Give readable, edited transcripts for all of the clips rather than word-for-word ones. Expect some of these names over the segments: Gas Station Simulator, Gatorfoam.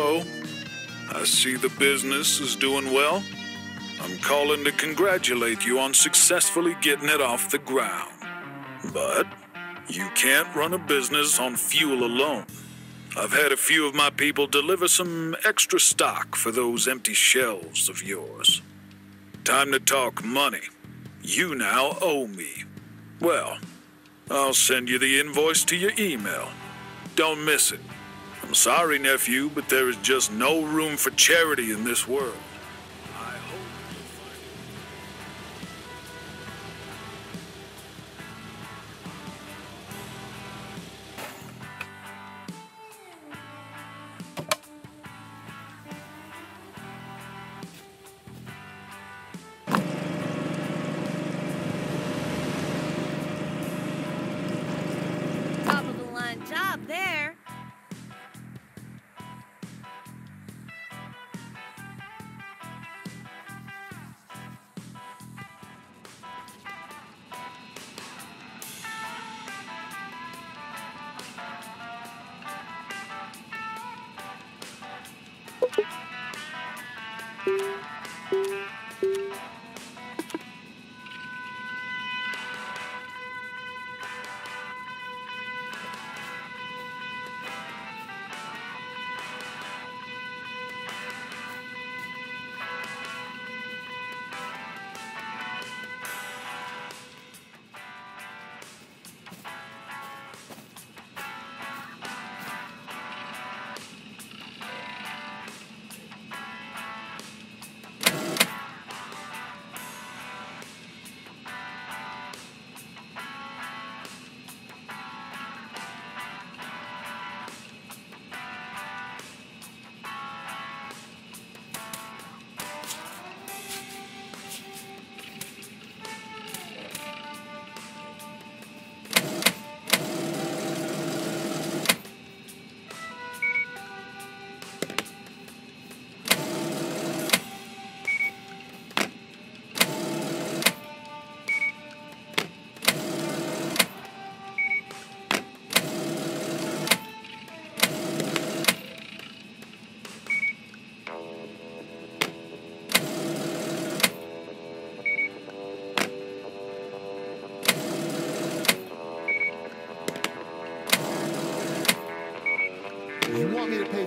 Hello. I see the business is doing well. I'm calling to congratulate you on successfully getting it off the ground. But you can't run a business on fuel alone. I've had a few of my people deliver some extra stock for those empty shelves of yours. Time to talk money. You now owe me. Well, I'll send you the invoice to your email. Don't miss it. I'm sorry, nephew, but there is just no room for charity in this world.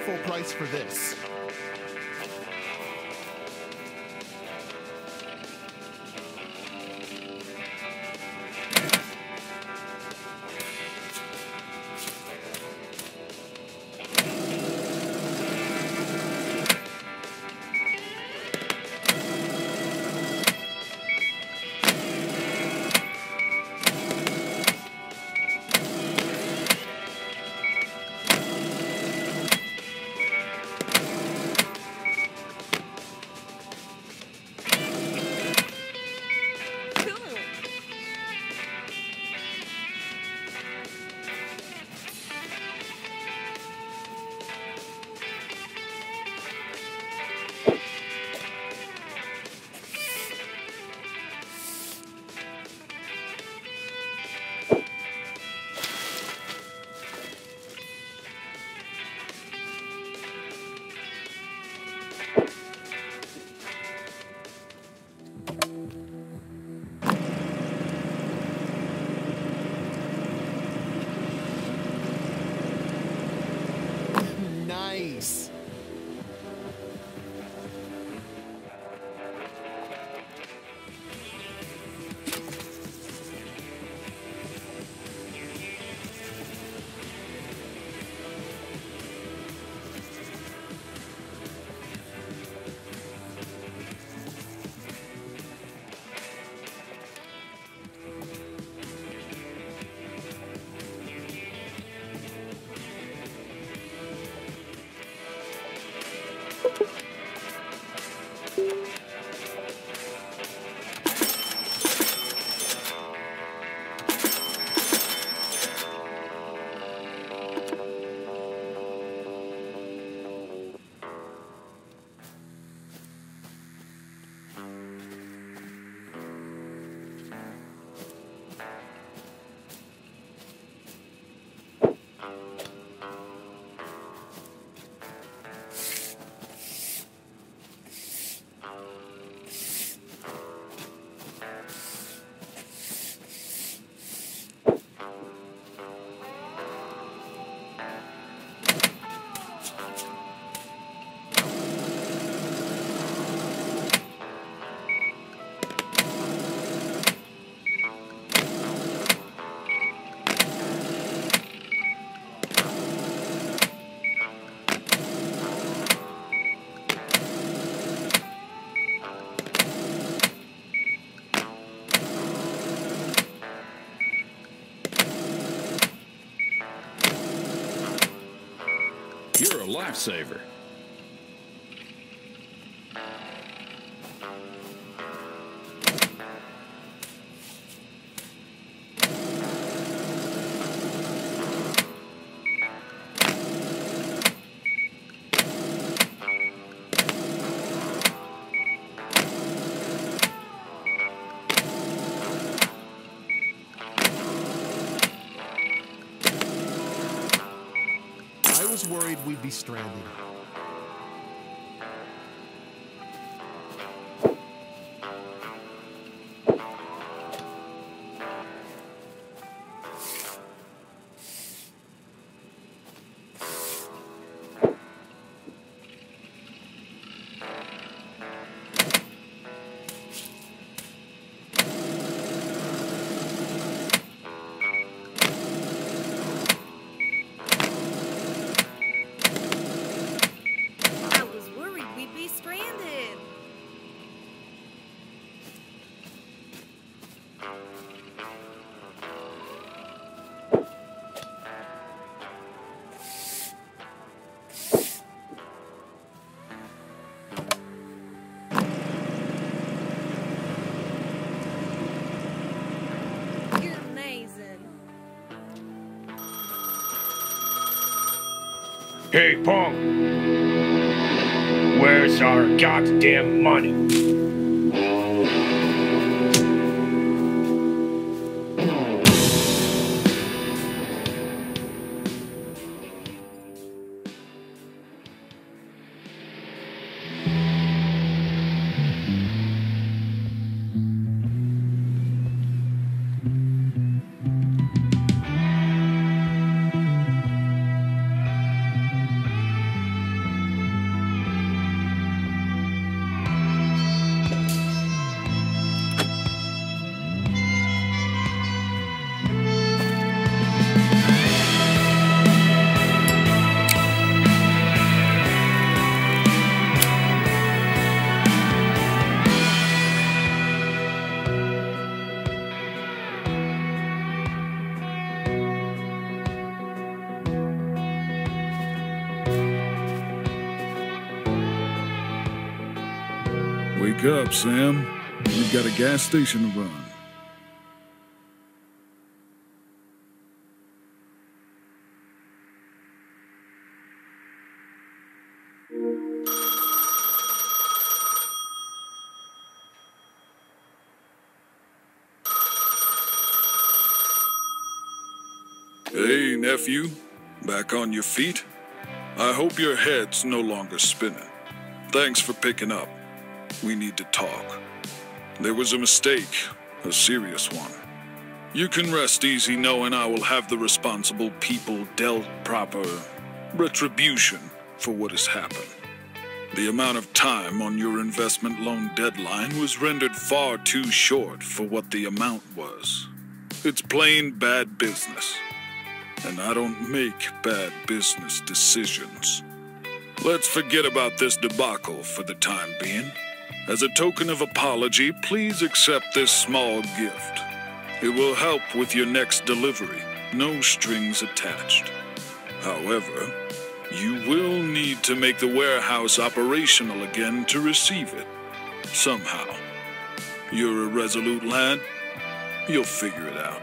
Full price for this. lifesaver. Worried we'd be stranded. Hey, punk! Where's our goddamn money? Wake up, Sam. We've got a gas station to run. Hey, nephew. Back on your feet? I hope your head's no longer spinning. Thanks for picking up. We need to talk. There was a mistake, a serious one. You can rest easy knowing I will have the responsible people dealt proper retribution for what has happened. The amount of time on your investment loan deadline was rendered far too short for what the amount was. It's plain bad business, and I don't make bad business decisions. Let's forget about this debacle for the time being. As a token of apology, please accept this small gift. It will help with your next delivery, no strings attached. However, you will need to make the warehouse operational again to receive it, somehow. You're a resolute lad. You'll figure it out.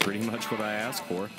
Pretty much what I asked for.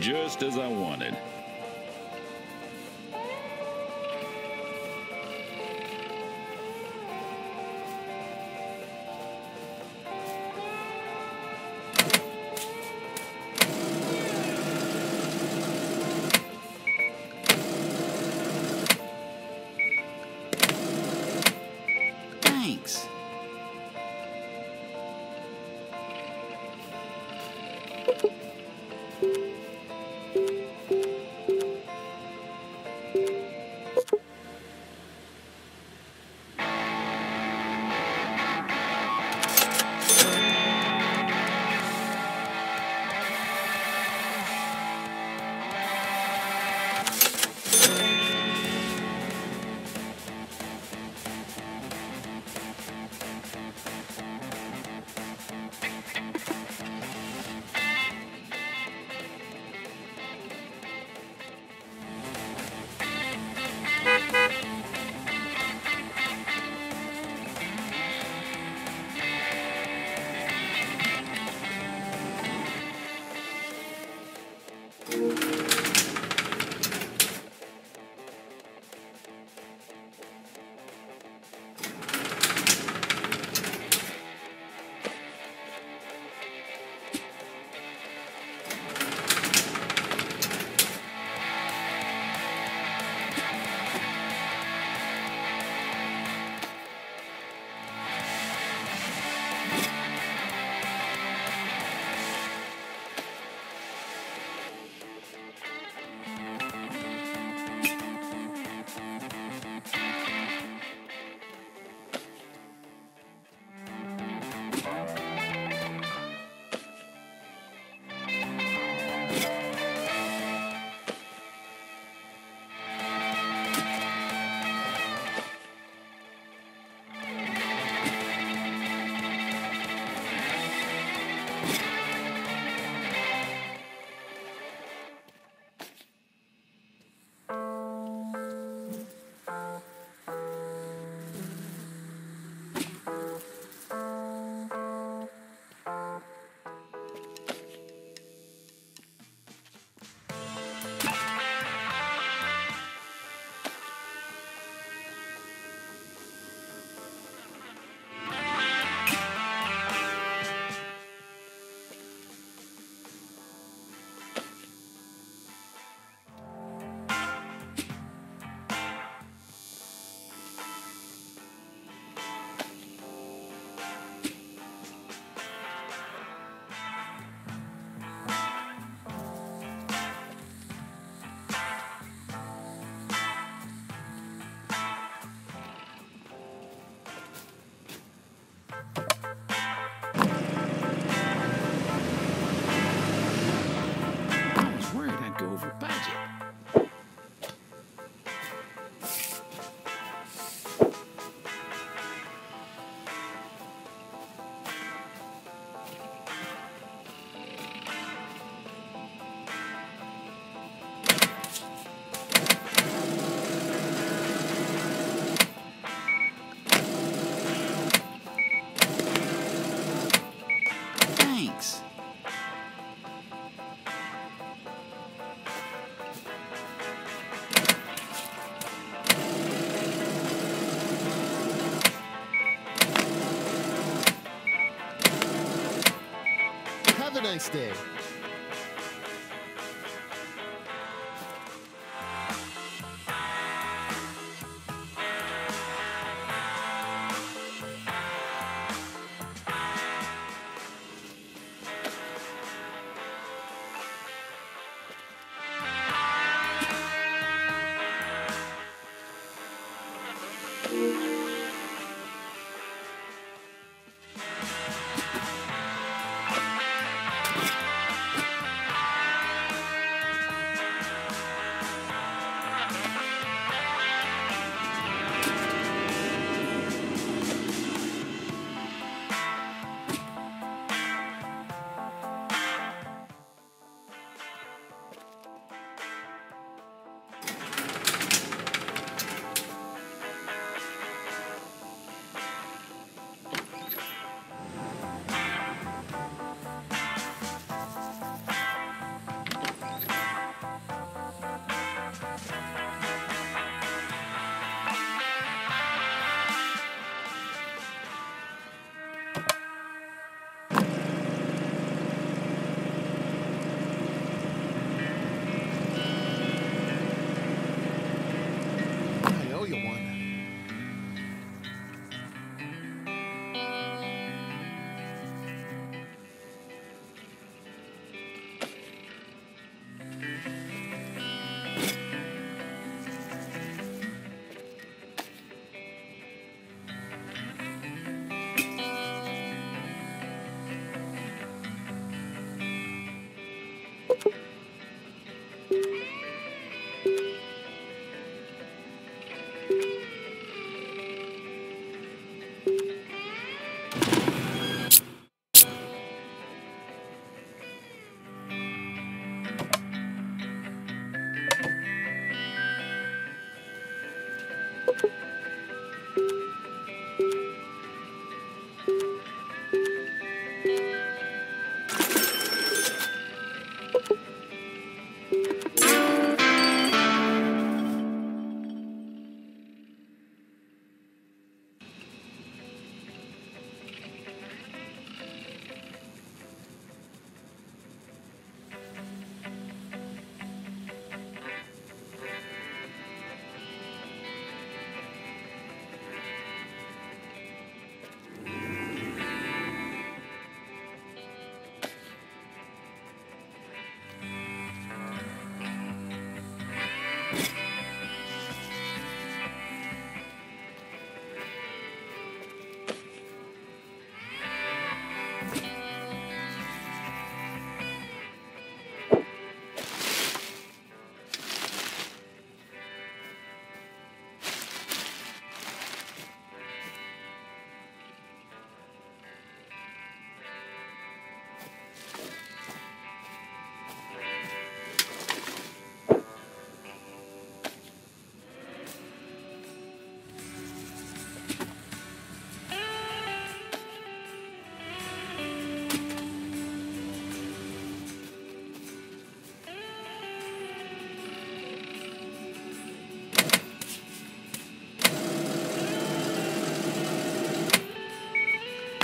Just as I wanted. Thanks. Thanks. Have a nice day.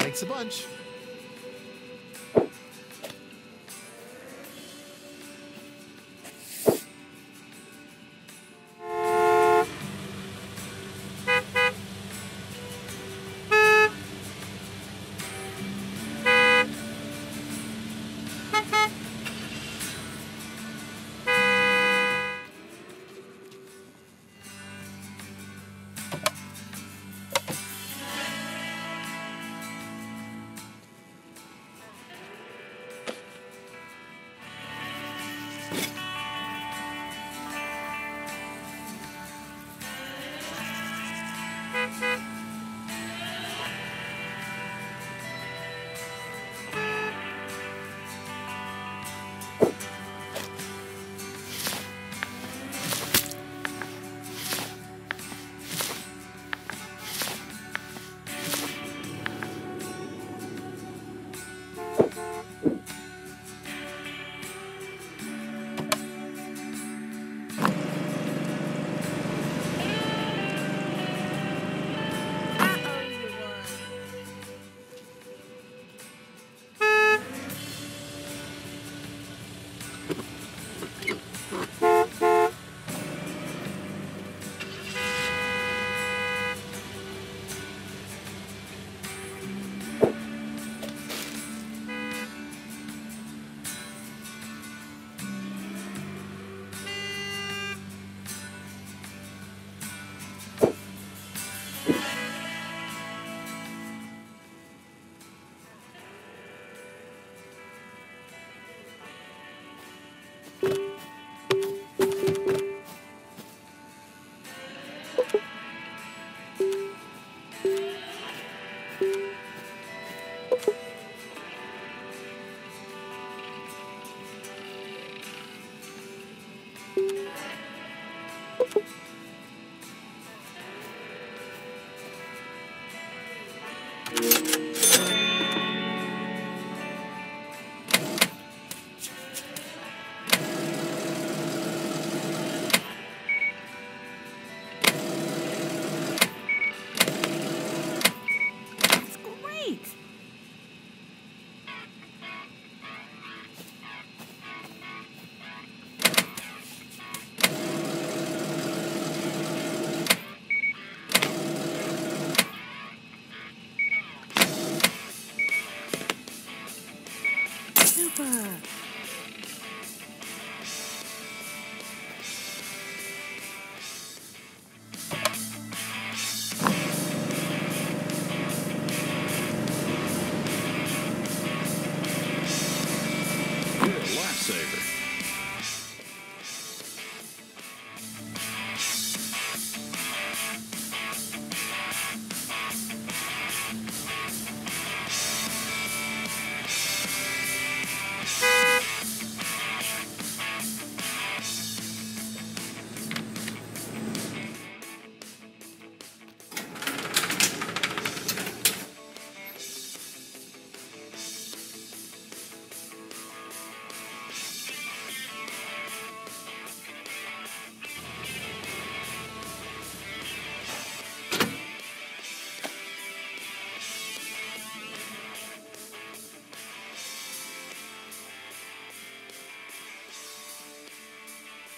It's a bunch.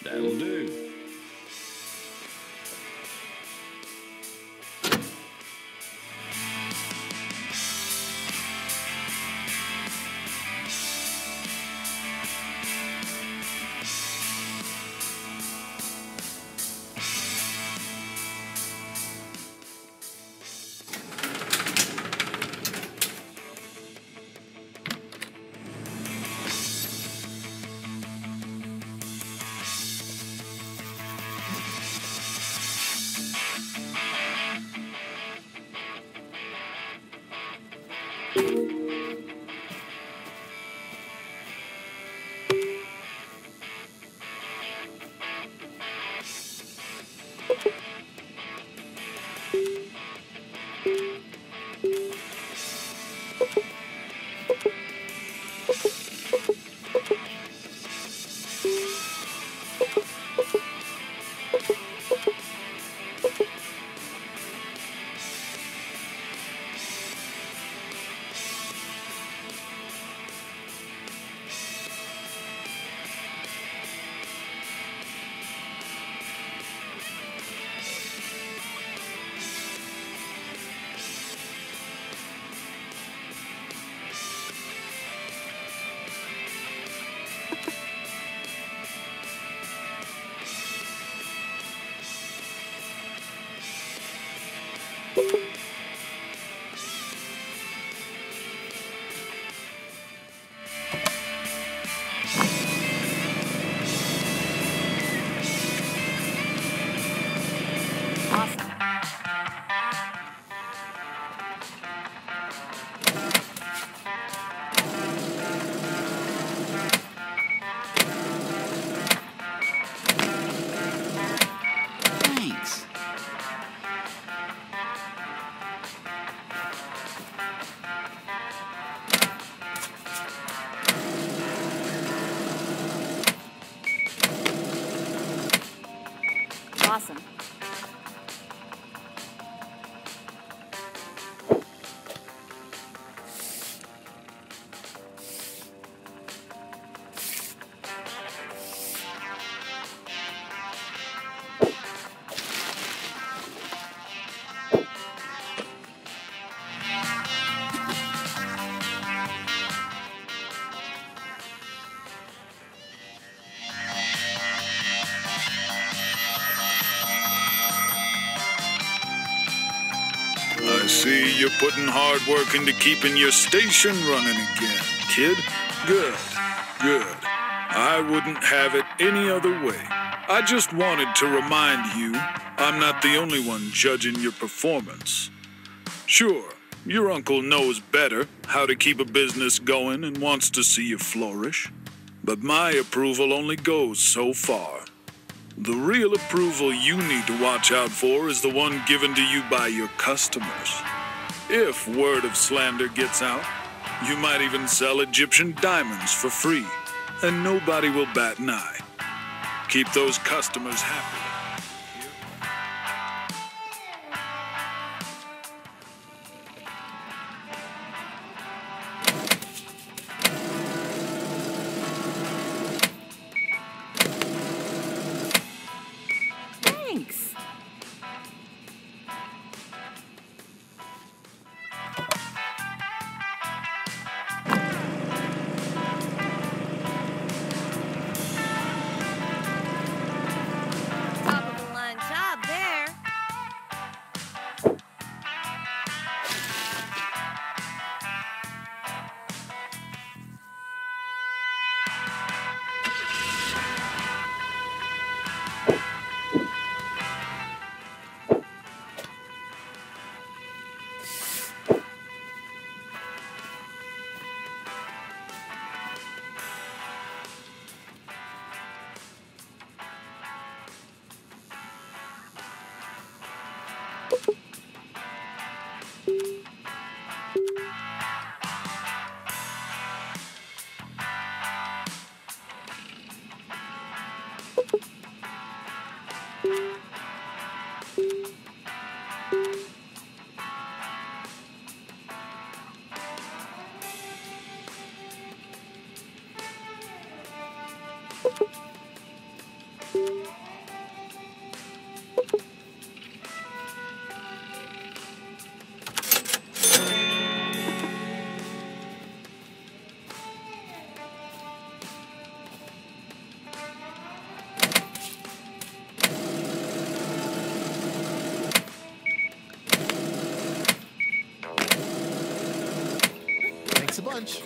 That'll do. Awesome. See, you're putting hard work into keeping your station running again, kid. Good, good. I wouldn't have it any other way. I just wanted to remind you, I'm not the only one judging your performance. Sure, your uncle knows better how to keep a business going and wants to see you flourish, but my approval only goes so far. The real approval you need to watch out for is the one given to you by your customers. If word of slander gets out, you might even sell Egyptian diamonds for free, and nobody will bat an eye. Keep those customers happy. A bunch.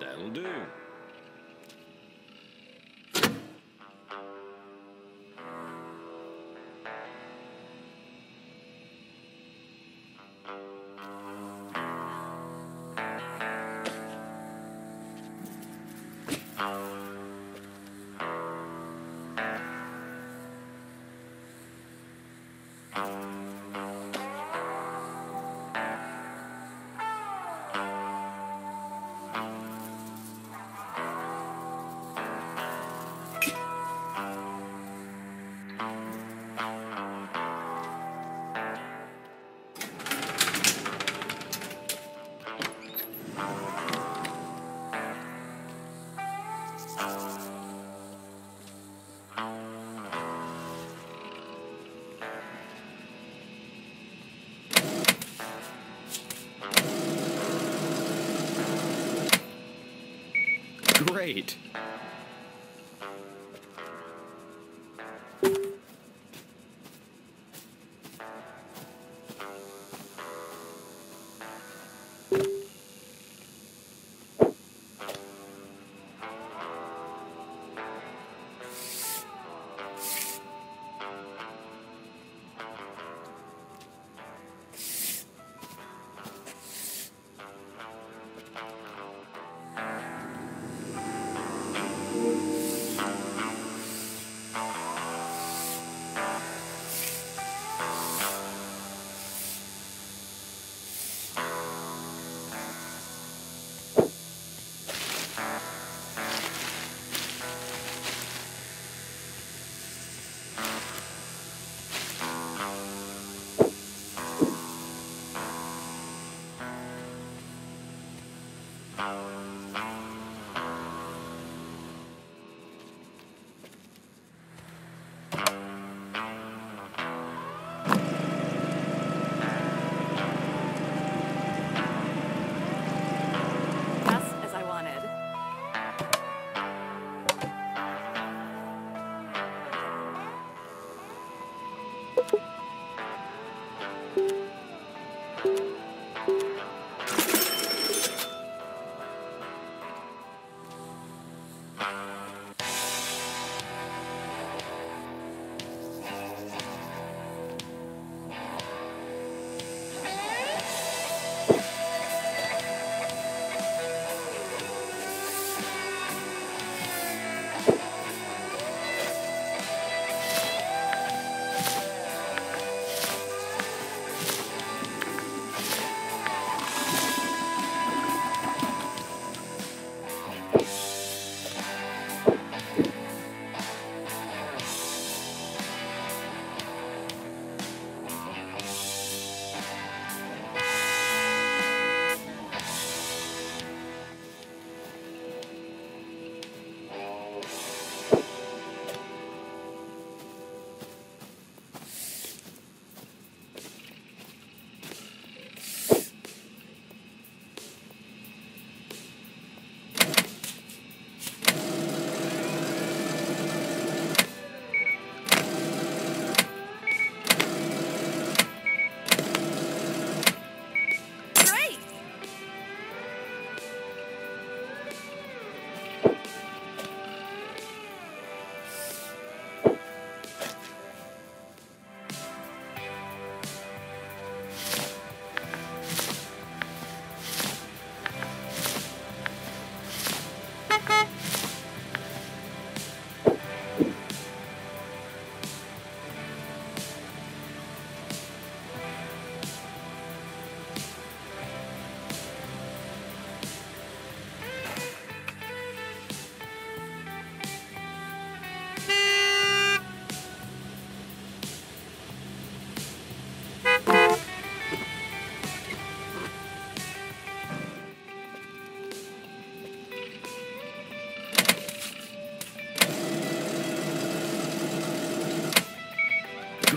That'll do. great.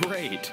Great.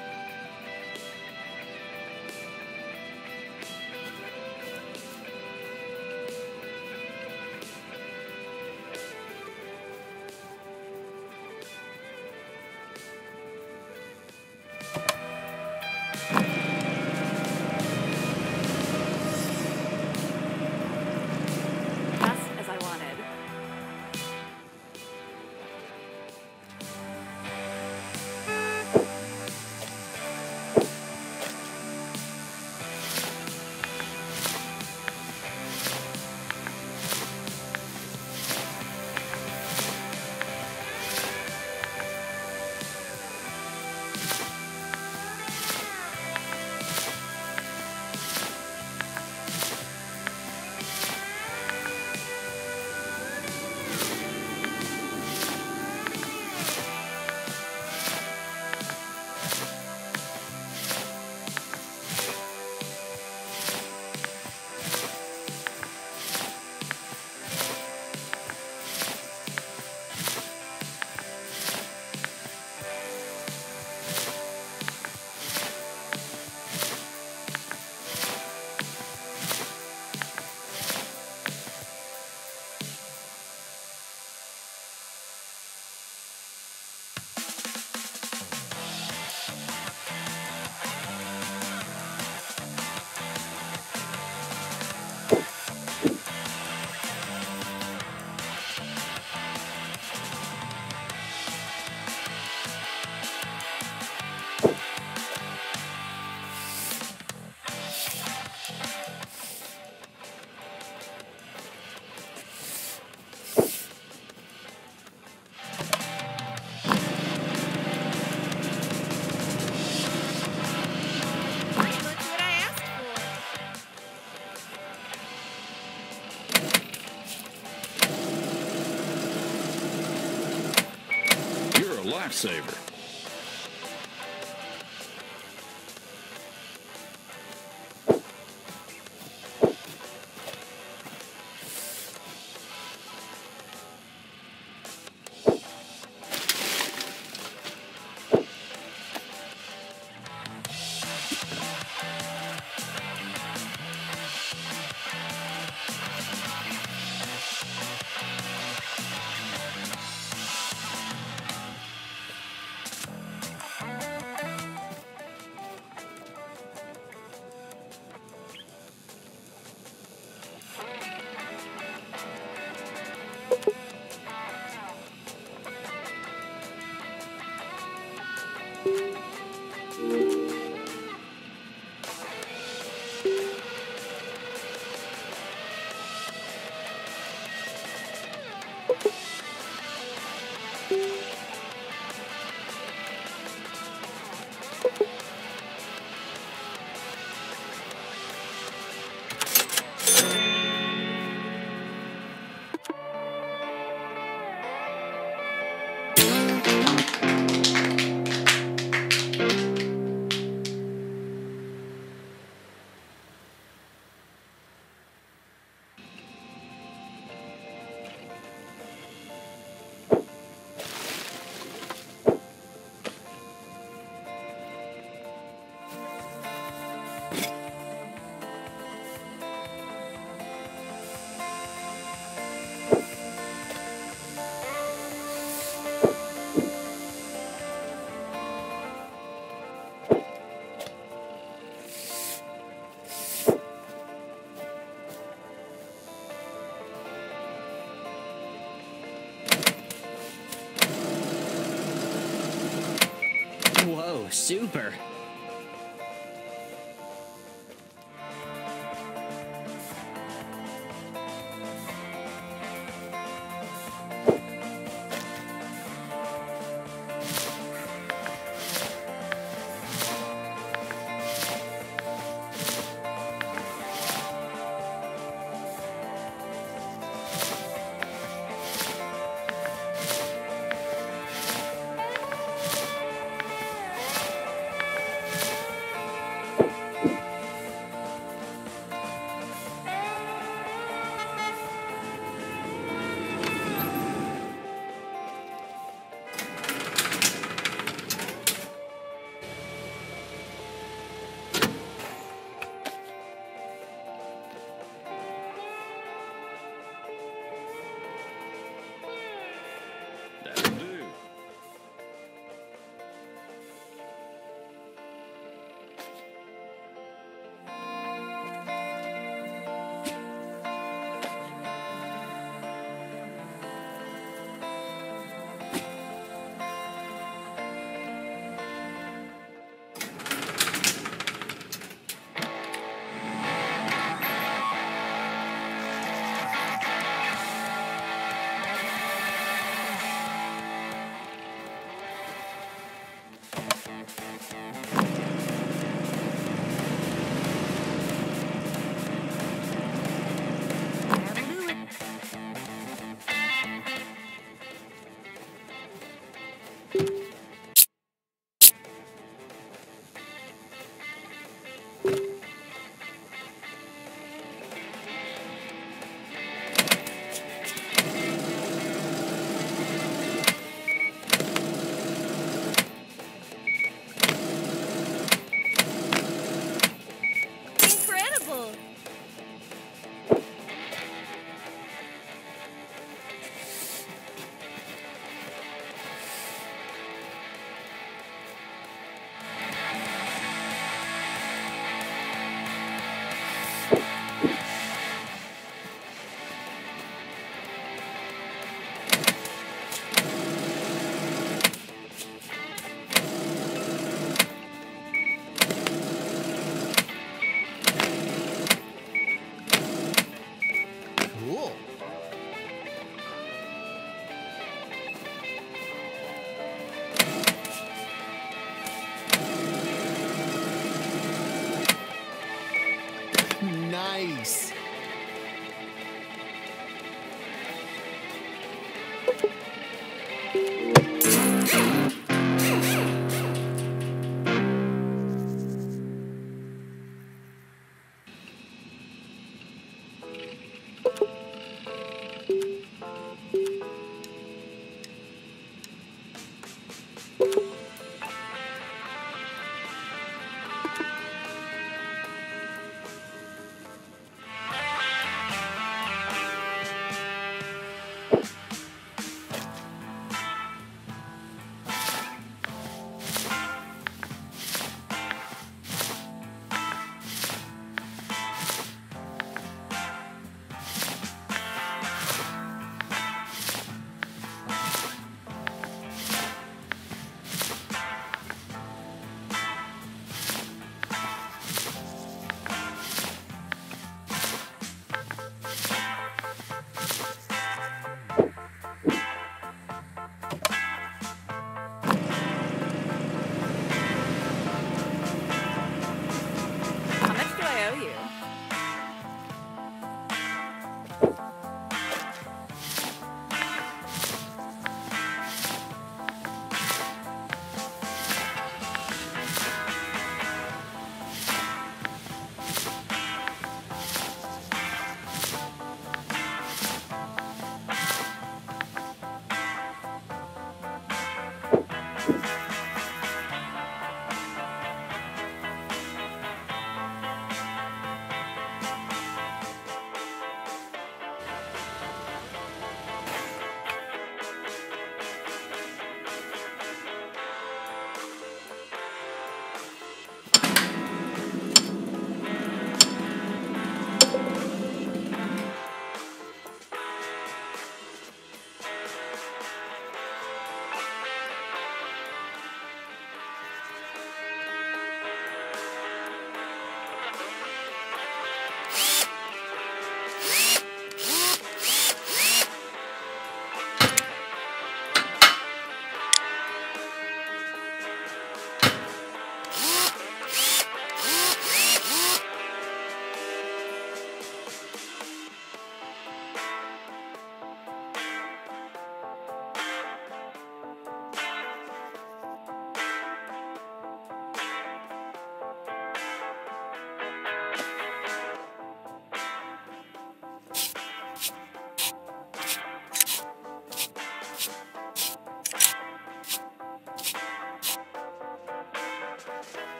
lifesaver. Super.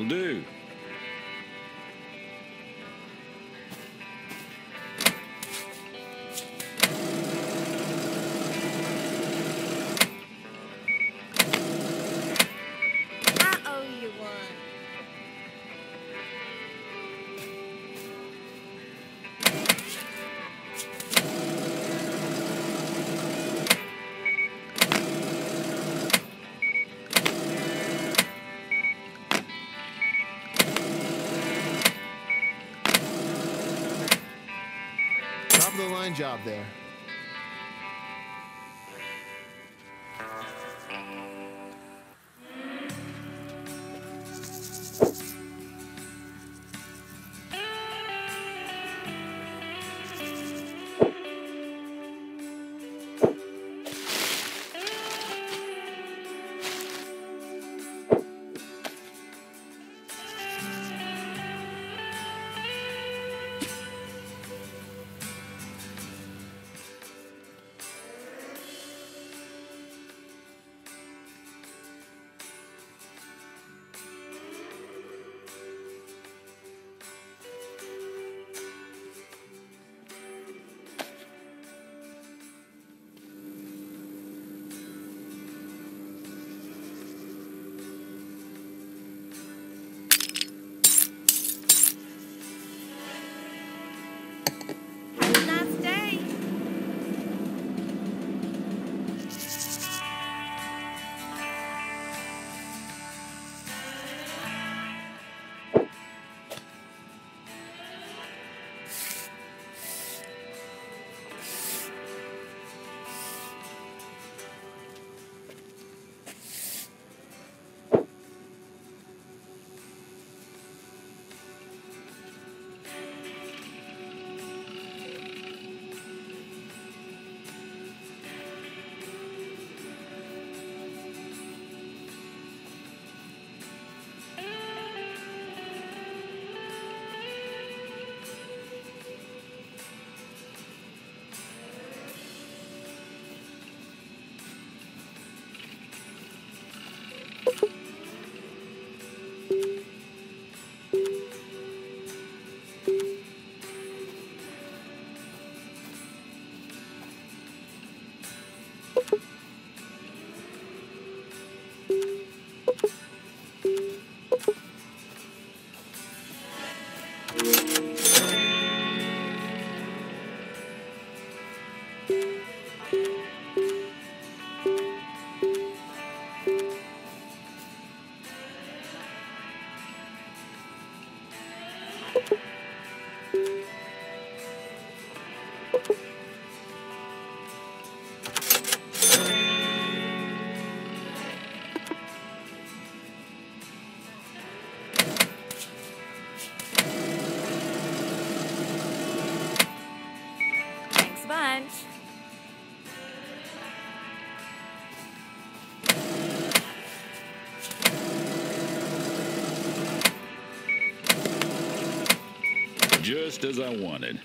Will do. Line job there. Just as I wanted.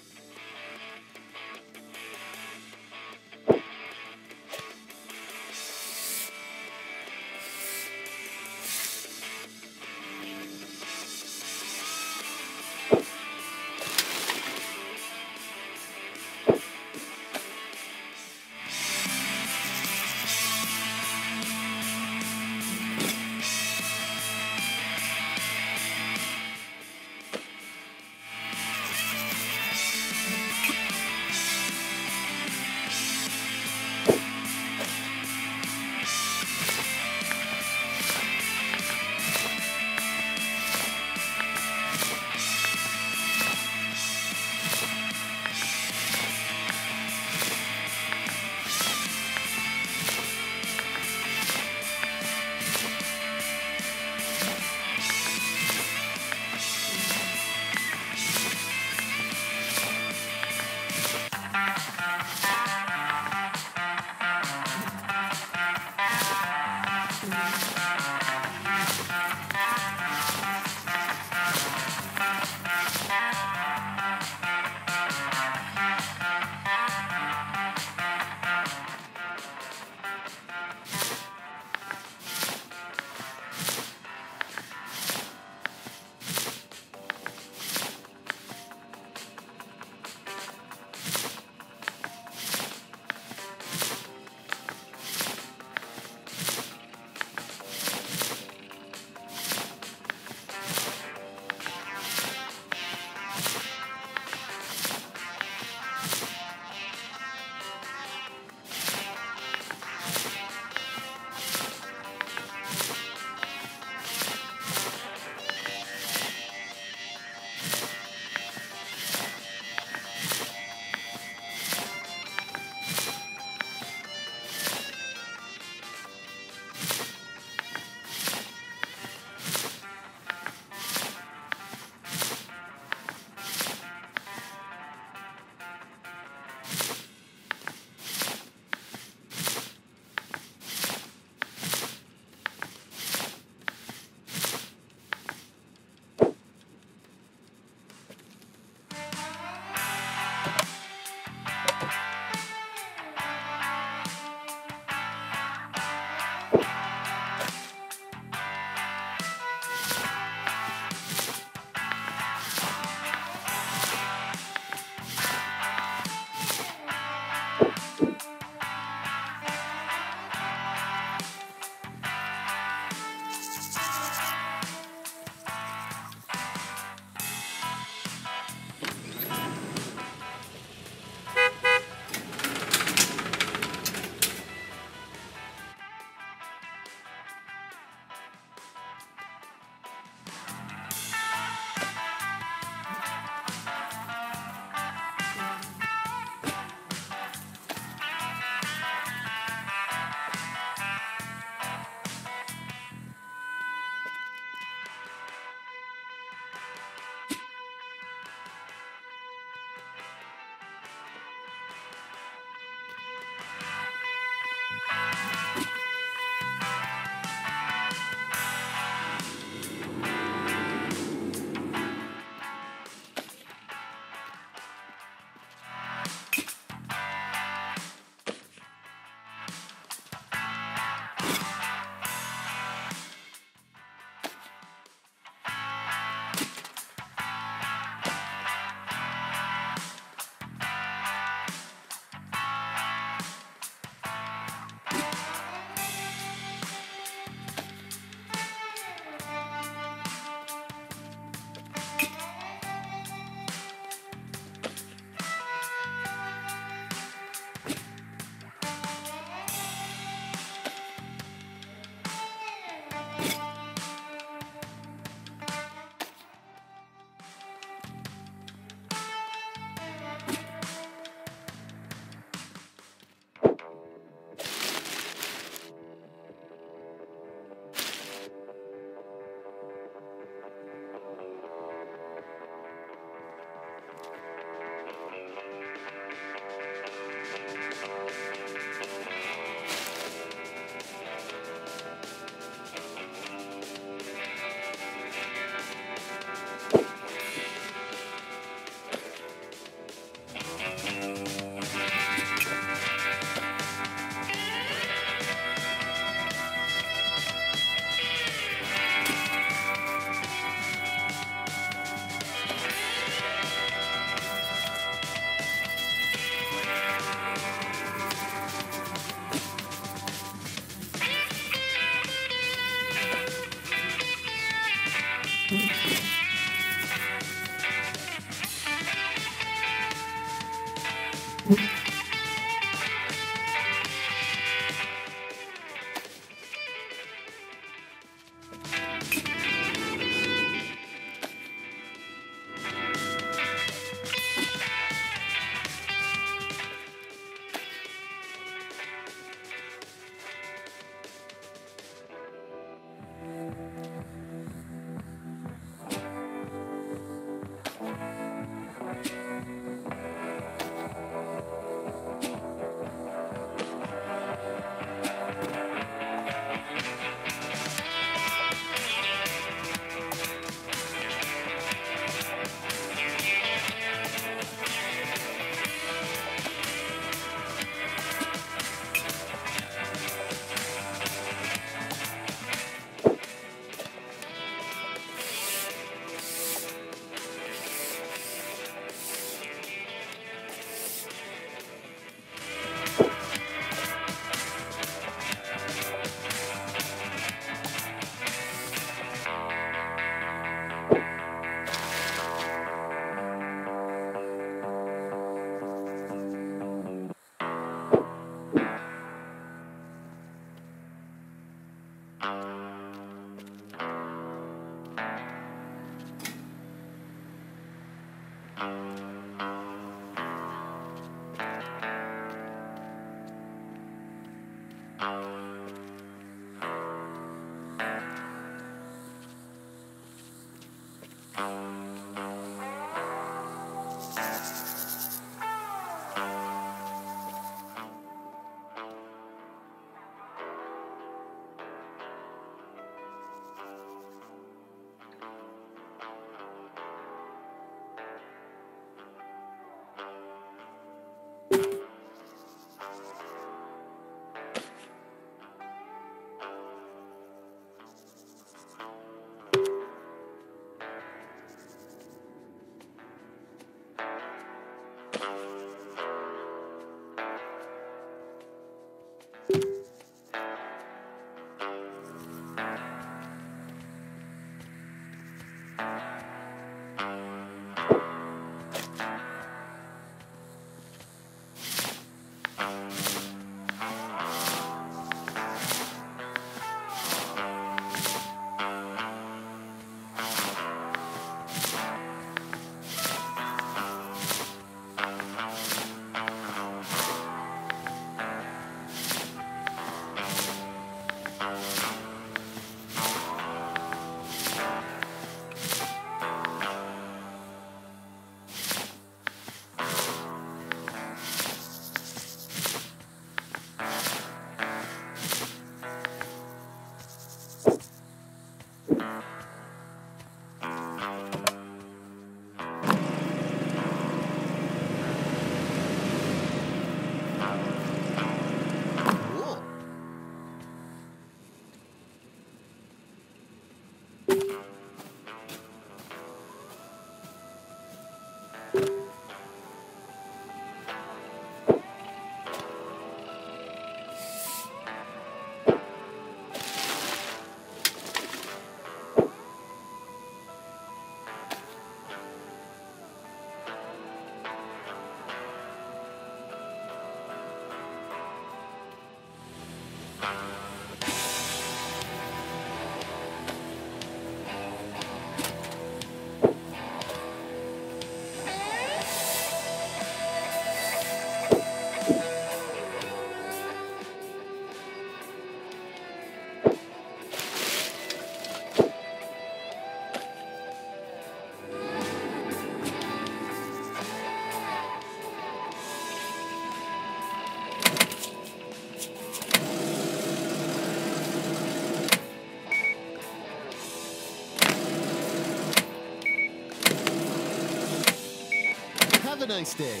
Nice day.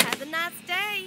Have a nice day.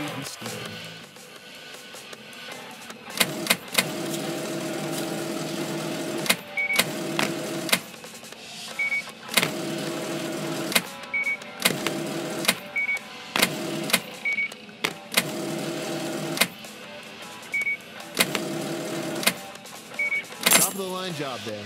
will be scared. Top of the line job there.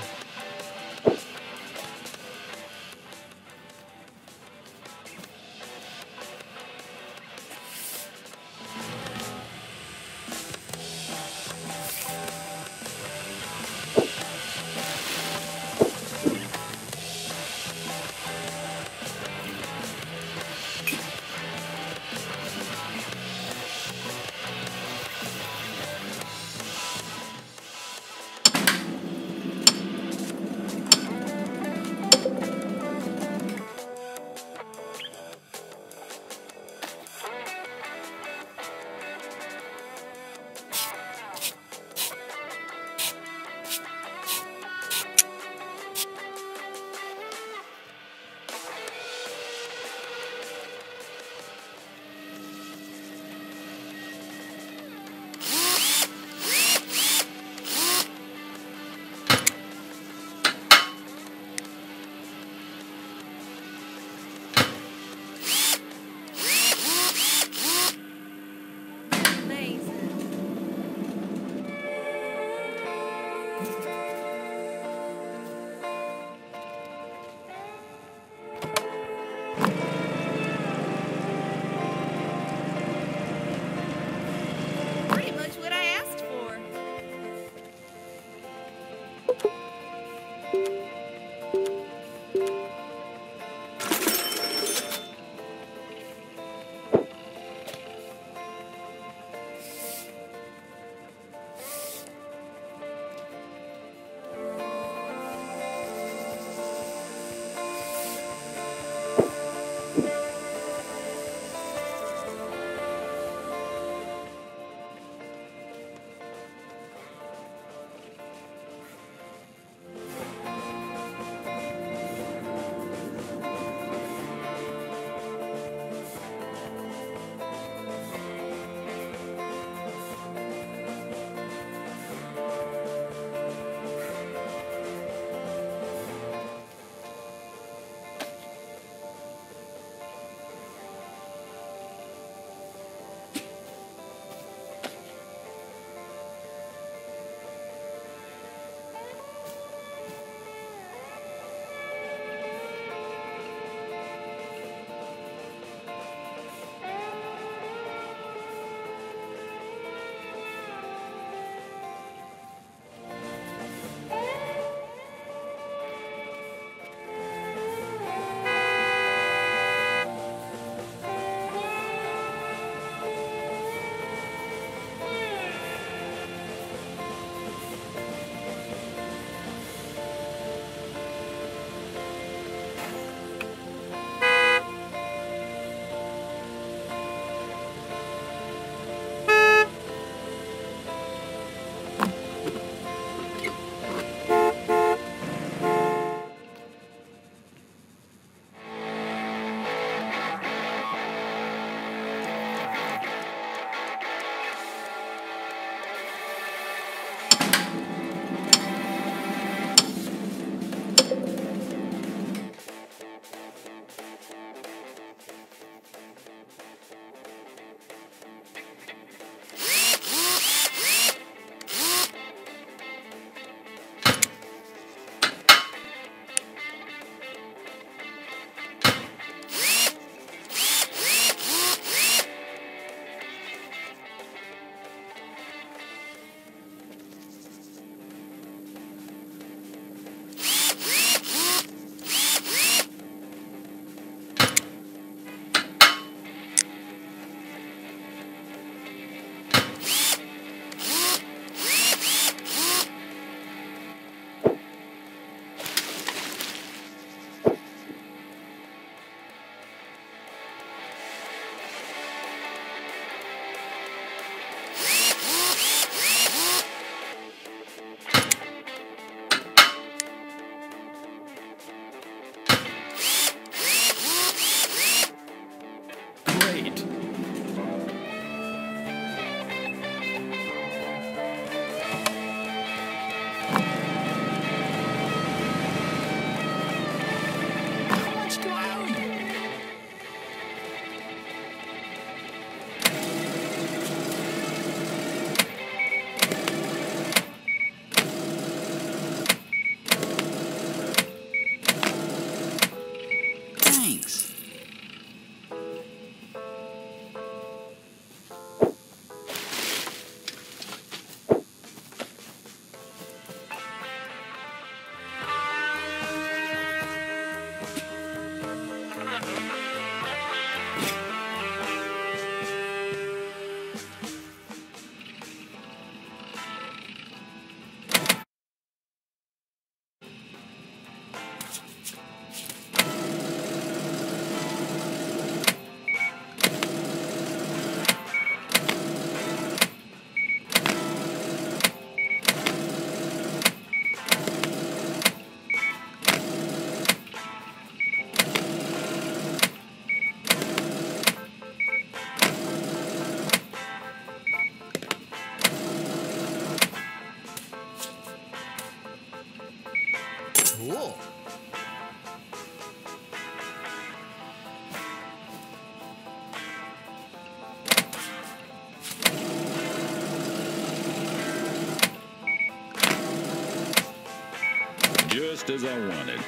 just as I wanted.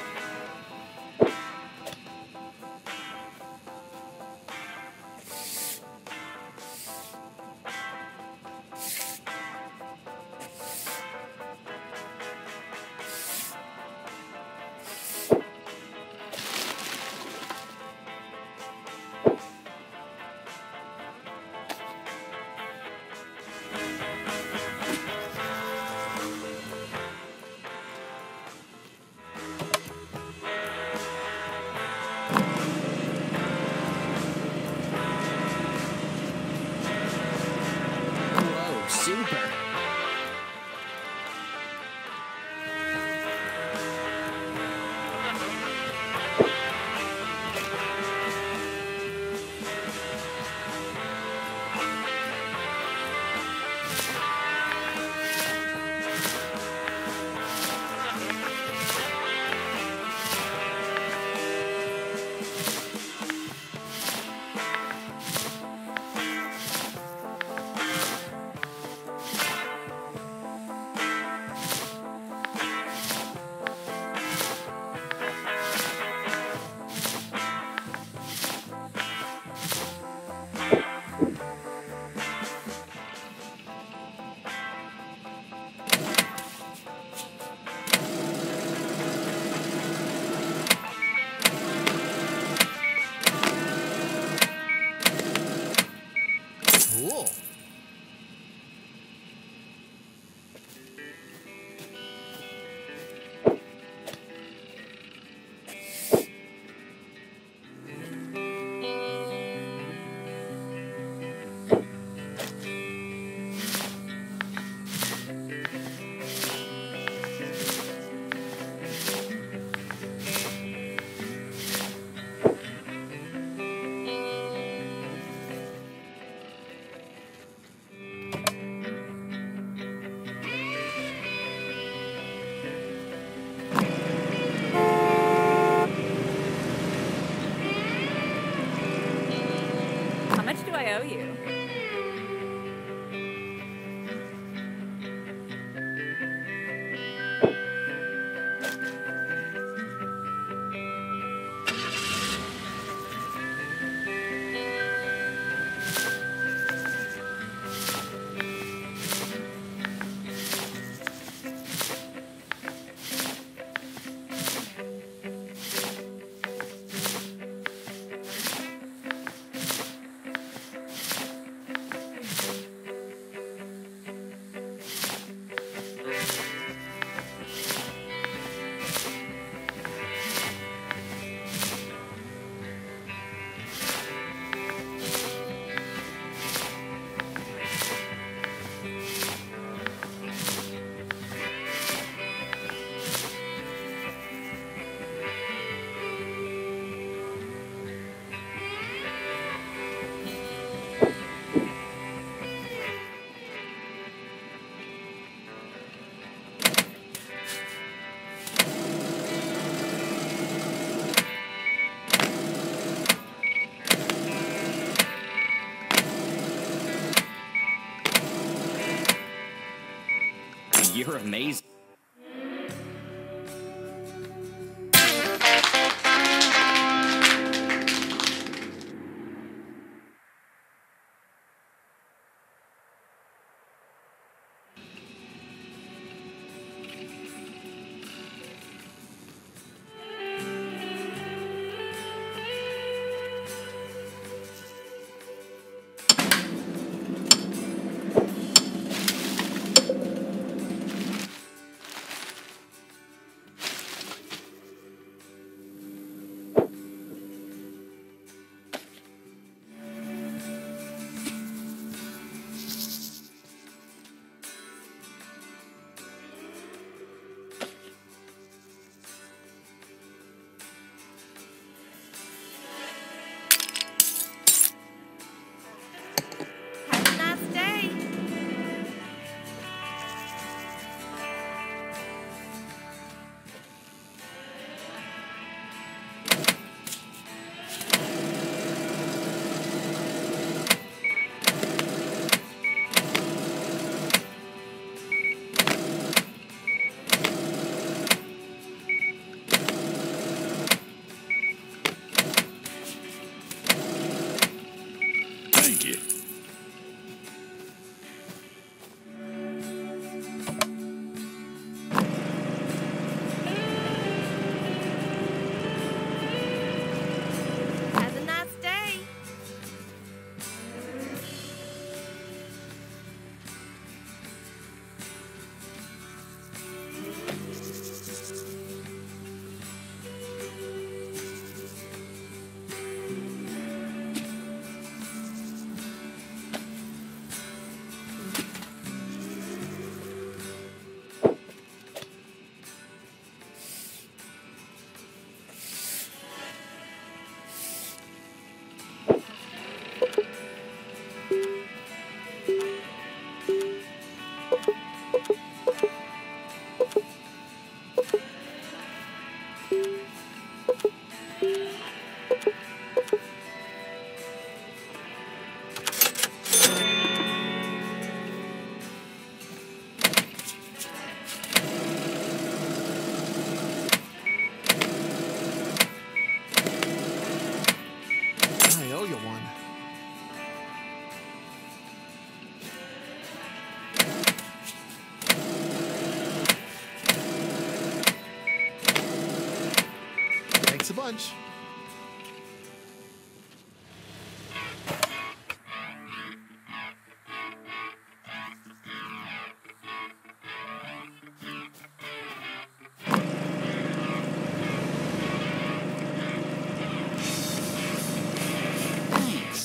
You're amazing. gear. A bunch. Thanks.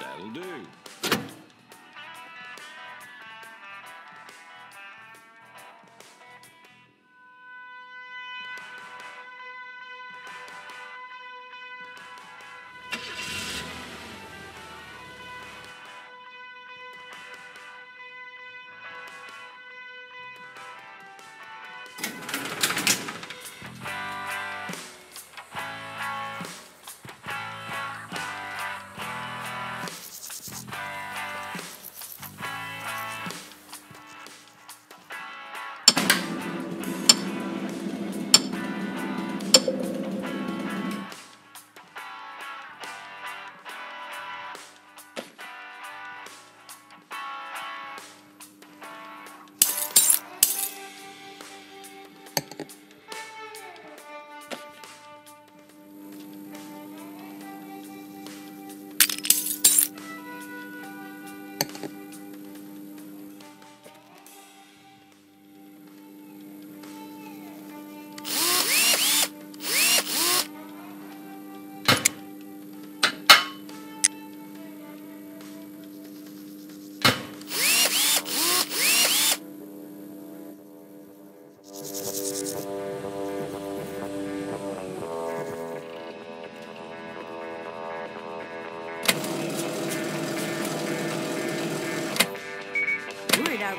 That'll do.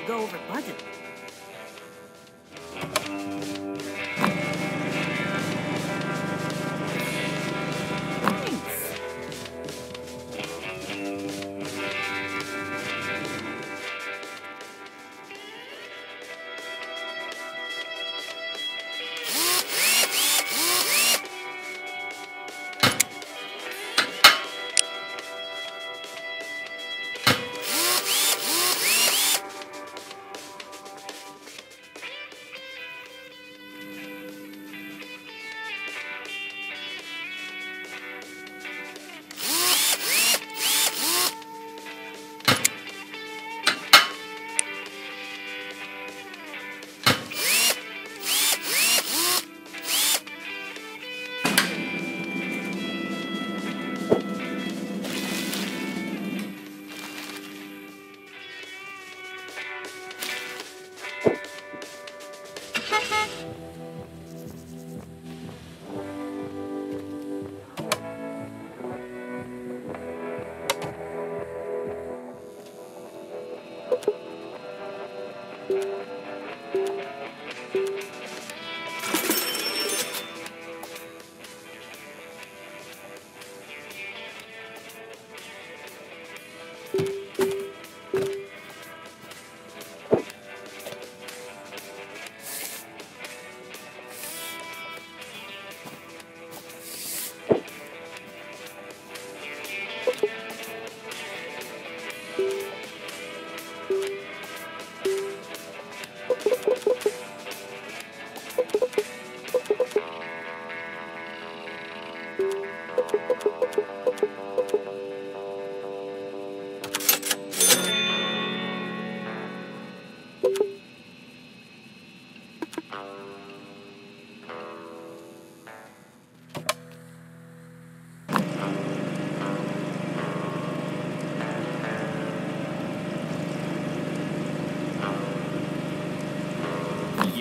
Go over budget.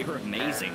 You're amazing.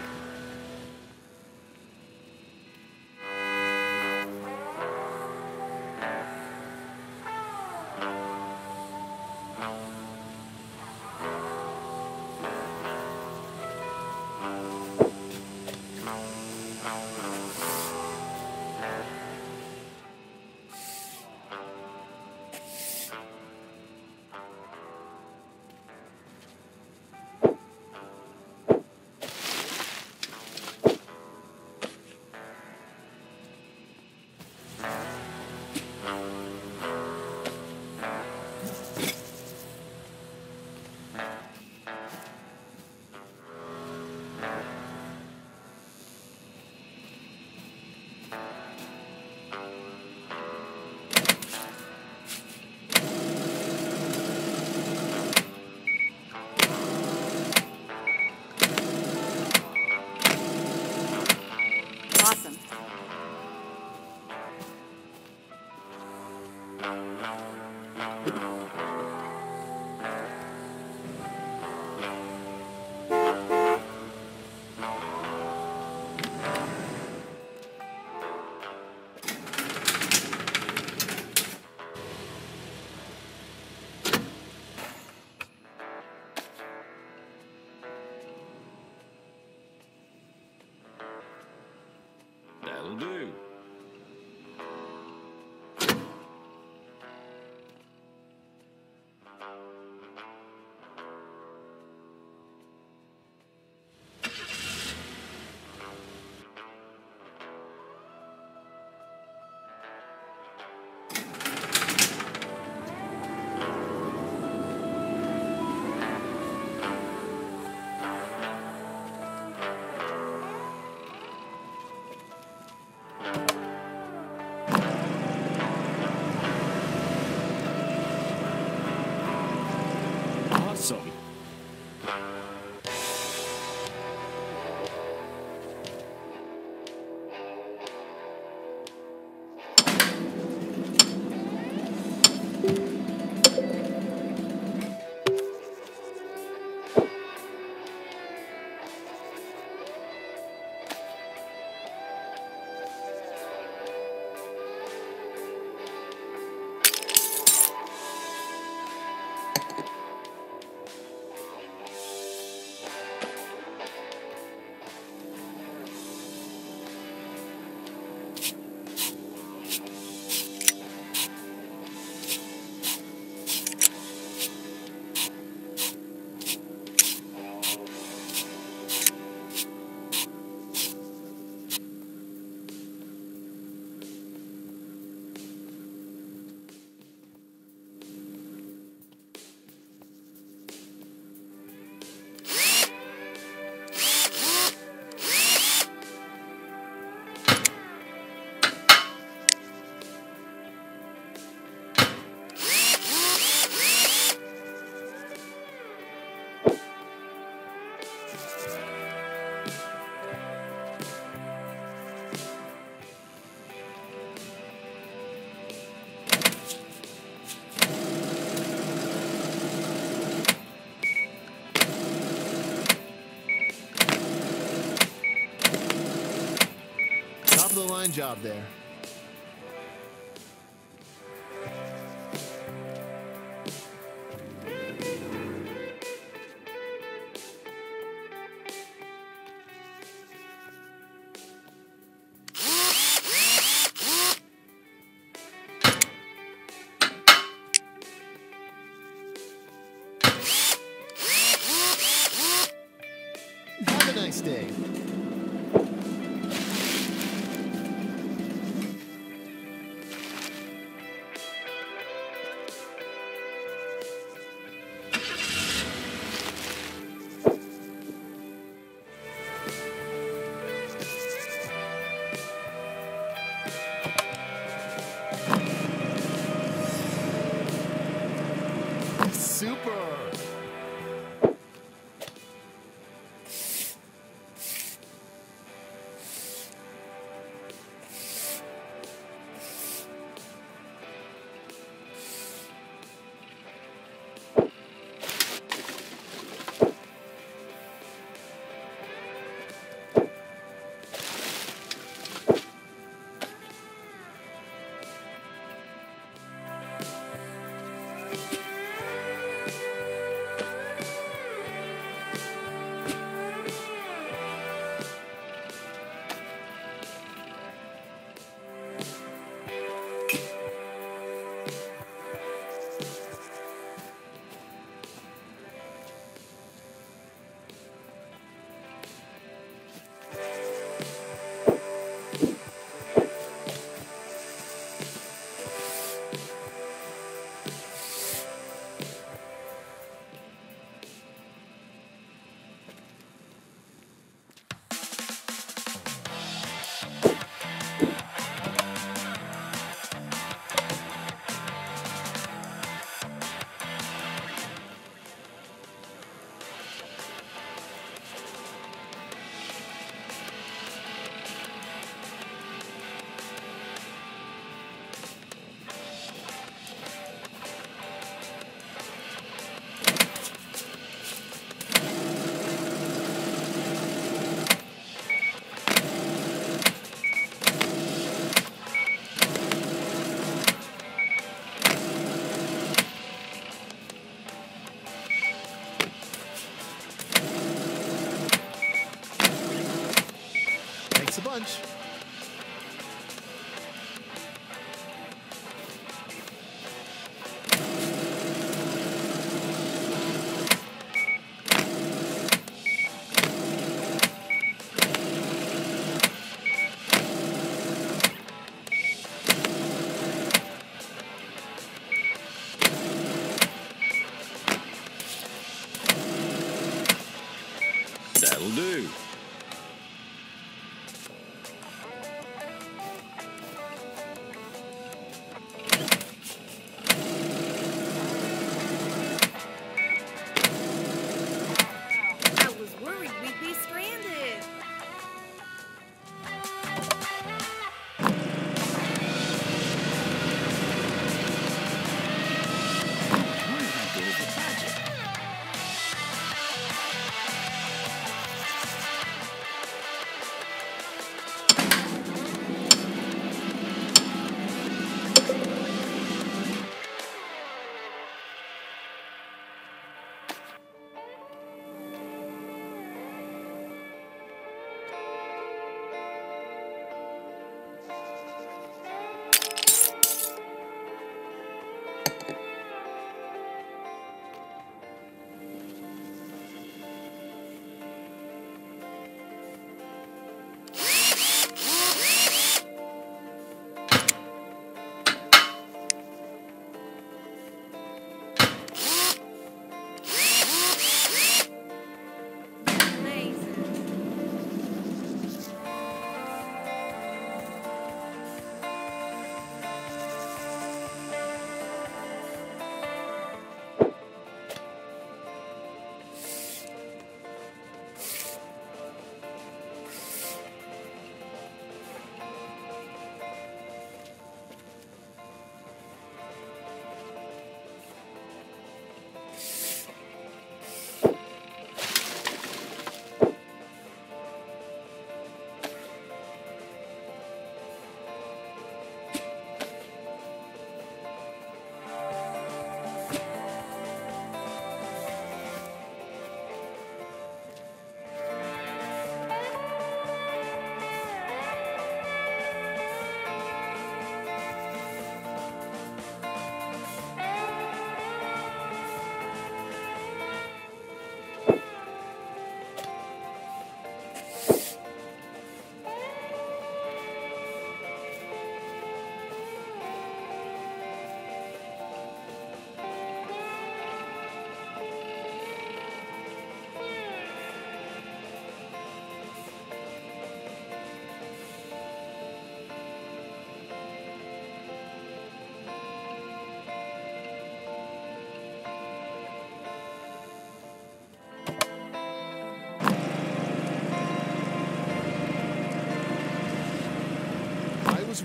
Fine job there. Have a nice day. punch. That'll do.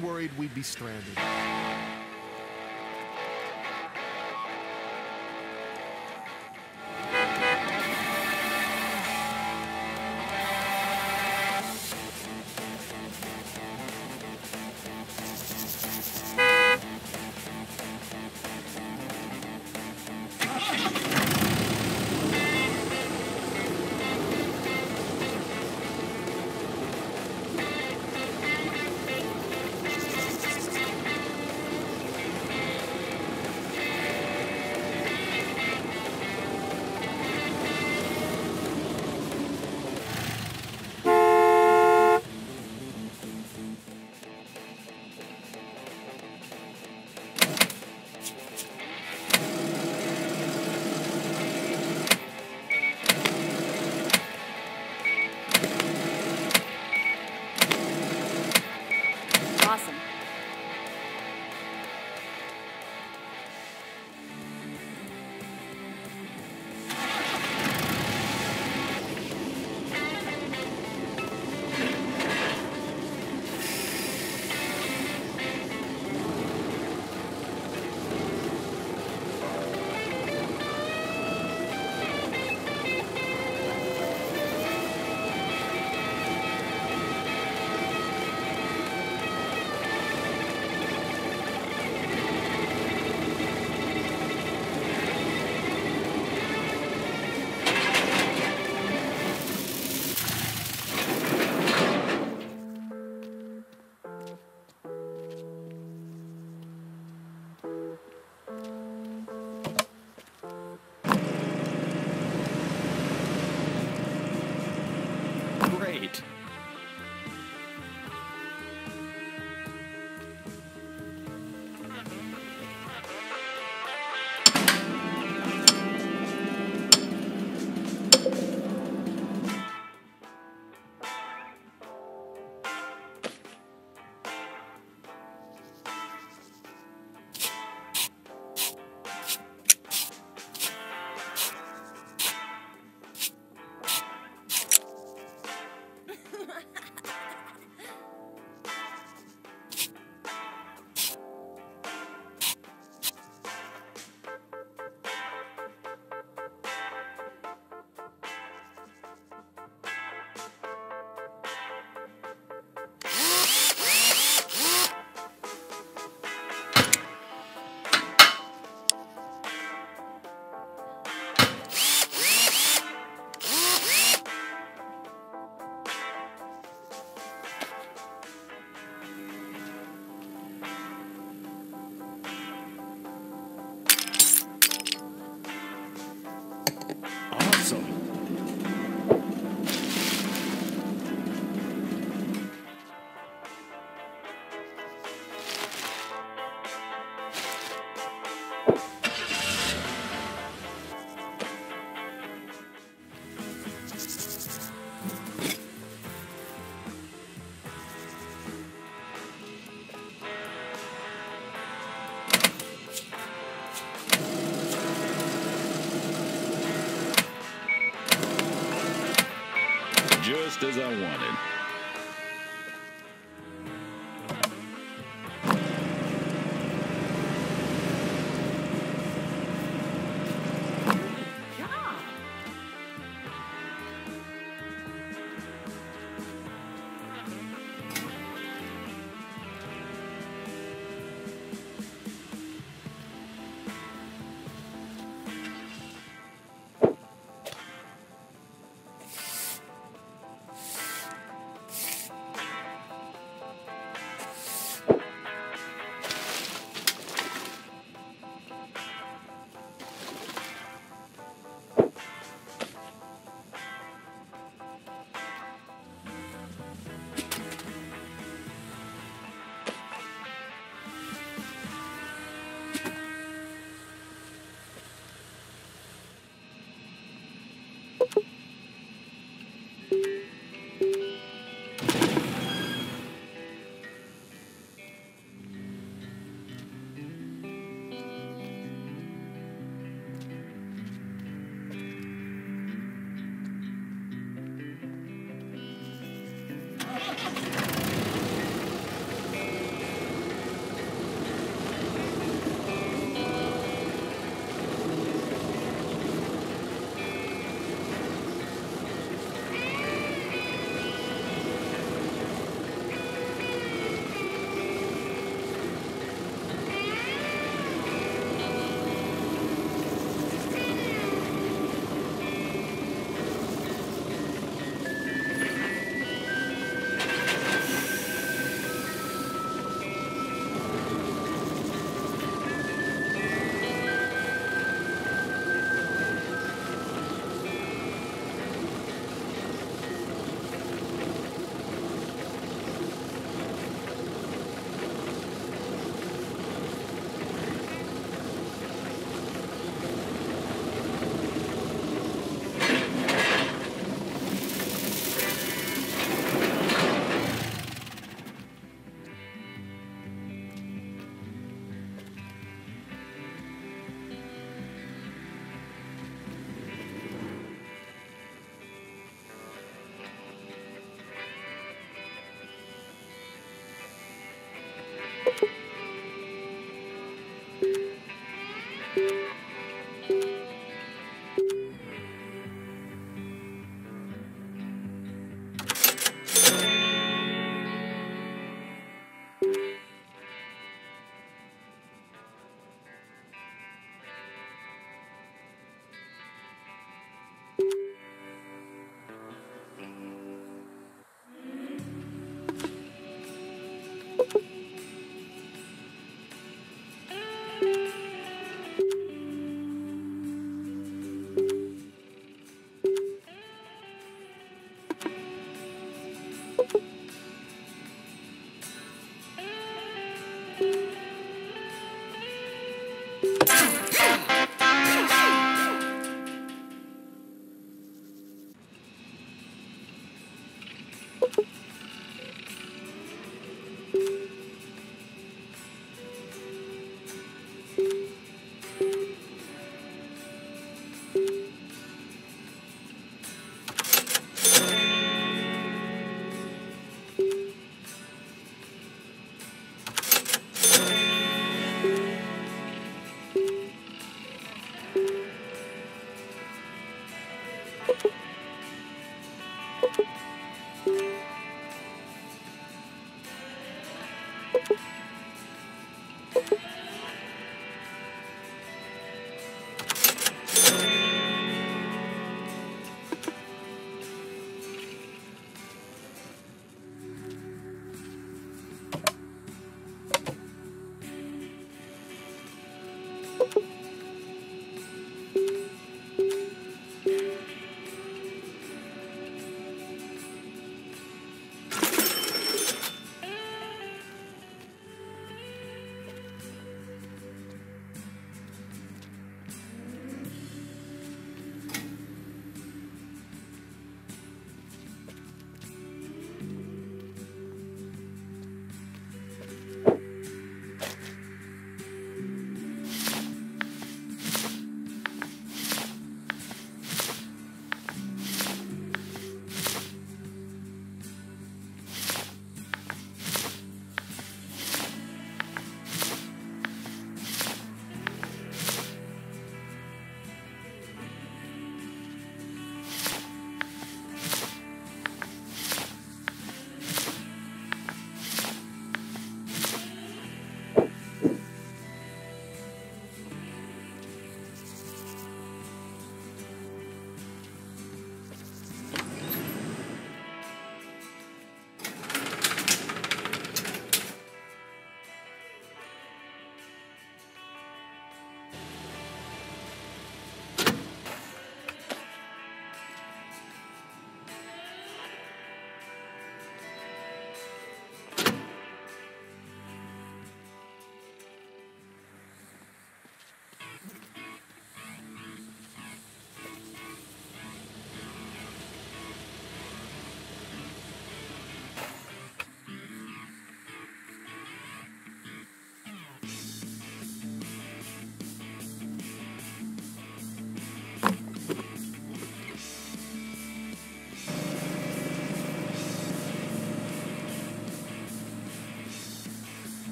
Worried we'd be stranded. right. Just as I wanted.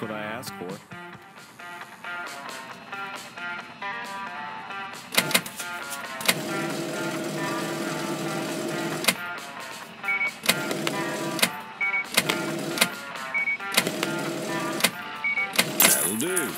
much would I ask for? That'll do.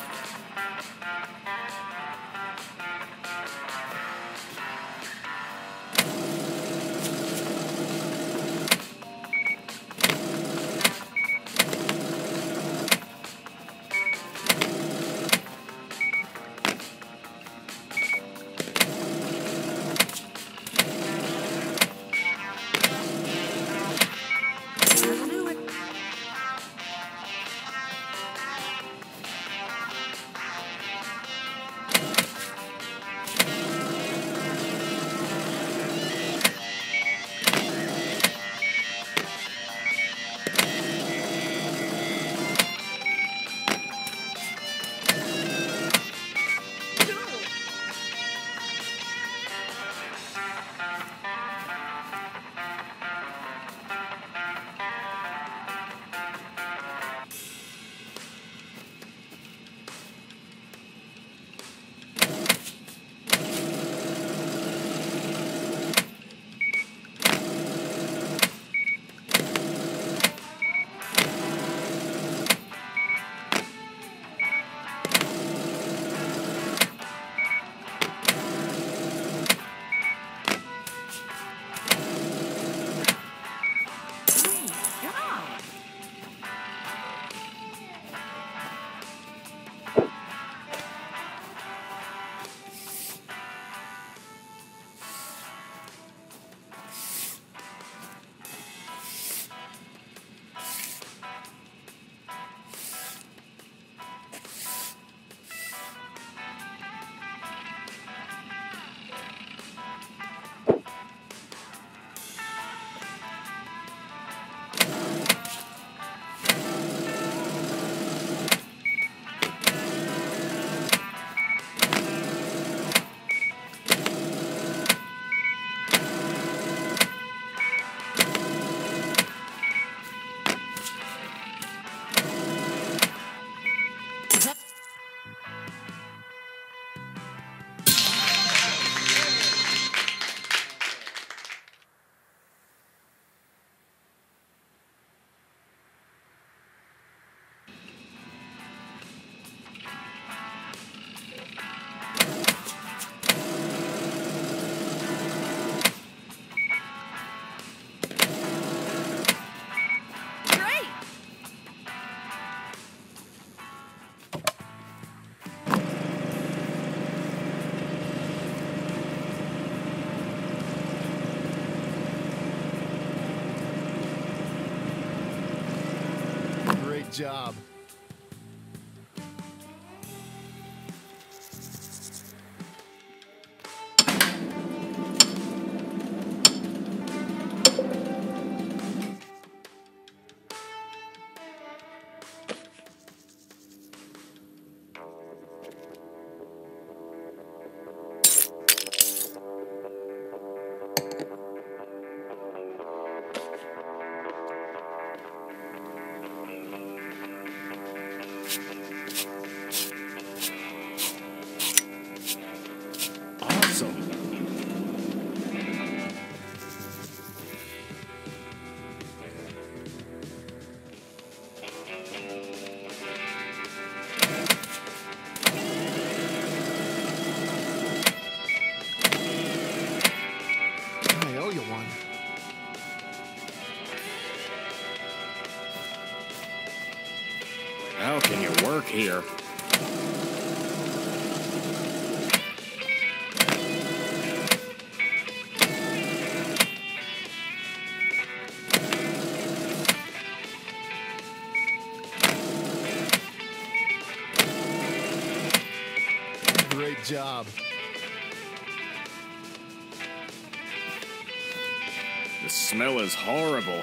Job. How can you work here? Great job. The smell is horrible.